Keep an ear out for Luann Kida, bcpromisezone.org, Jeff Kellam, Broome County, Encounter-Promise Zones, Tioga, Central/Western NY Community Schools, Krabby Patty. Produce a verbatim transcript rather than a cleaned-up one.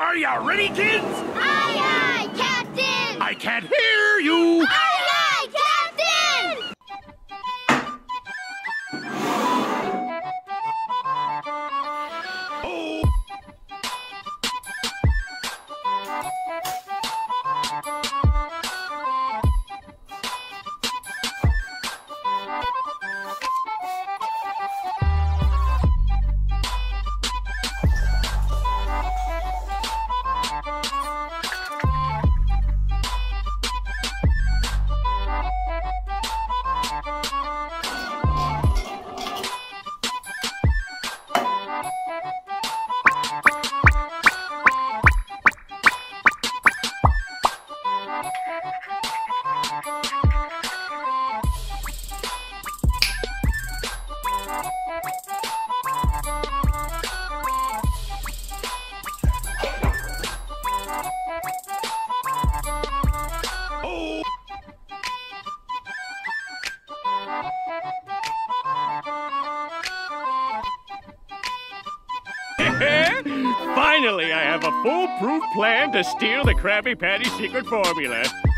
Are you ready, kids? Aye, aye, Captain! I can't hear you! Aye, aye, Captain! Oh! Finally, I have a foolproof plan to steal the Krabby Patty secret formula.